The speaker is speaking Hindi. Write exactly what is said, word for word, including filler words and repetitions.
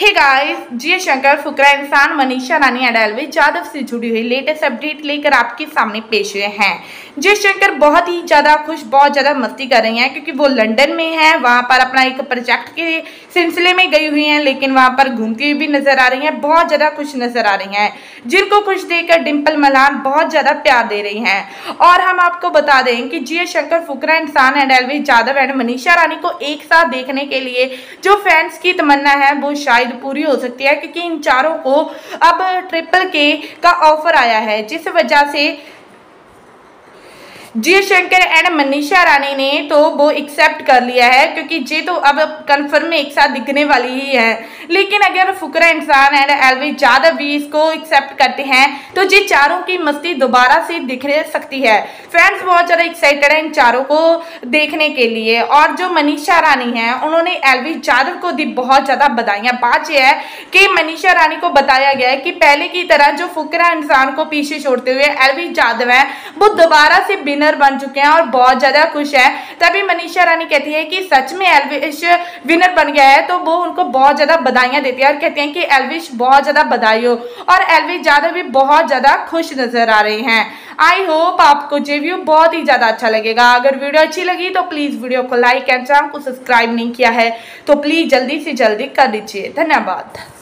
Hey guys, Jiya Shankar, Fukra Insaan, Manisha Rani and Elvish Yadav से जुड़ी हुई लेटेस्ट अपडेट लेकर आपके सामने पेश हुए हैं। जिया शंकर बहुत ही ज़्यादा खुश, बहुत ज़्यादा मस्ती कर रही हैं क्योंकि वो लंदन में हैं। वहाँ पर अपना एक प्रोजेक्ट के सिलसिले में गई हुई हैं, लेकिन वहाँ पर घूमती हुई भी नज़र आ रही हैं, बहुत ज़्यादा खुश नज़र आ रही हैं, जिनको खुश देखकर डिम्पल मल्हान बहुत ज़्यादा प्यार दे रही हैं। और हम आपको बता दें कि जिया शंकर, फुकरा इंसान एंड एल्विश यादव एंड मनीषा रानी को एक साथ देखने के लिए जो फैंस की तमन्ना है वो शायद पूरी हो सकती है, क्योंकि इन चारों को अब ट्रिपल के का ऑफर आया है, जिस वजह से जिया शंकर एंड मनीषा रानी ने तो वो एक्सेप्ट कर लिया है, क्योंकि ये तो अब कंफर्म में एक साथ दिखने वाली ही है। लेकिन अगर फुकरा इंसान एंड एल्विश यादव भी इसको एक्सेप्ट करते हैं तो ये चारों की मस्ती दोबारा से दिखने सकती है। फ्रेंड्स बहुत ज़्यादा एक्साइटेड है इन चारों को देखने के लिए। और जो मनीषा रानी हैं उन्होंने एल्विश यादव को दी बहुत ज़्यादा बधाइयाँ। बात यह है कि मनीषा रानी को बताया गया है कि पहले की तरह जो फुकरा इंसान को पीछे छोड़ते हुए एल्विश यादव हैं वो दोबारा से बिना बन चुके हैं और बहुत ज्यादा खुश है। तभी मनीषा रानी कहती है कि सच में एल्विश विनर बन गया है, तो वो उनको बहुत ज्यादा बधाइयां देती है और कहती हैं कि एल्विश बहुत ज्यादा बधाई हो। और एल्विश यादव भी बहुत ज्यादा खुश नजर आ रहे हैं। आई होप आपको ये व्यू बहुत ही ज्यादा अच्छा लगेगा। अगर वीडियो अच्छी लगी तो प्लीज वीडियो को लाइक एंड चैनल को सब्सक्राइब नहीं किया है तो प्लीज जल्दी से जल्दी कर दीजिए। धन्यवाद।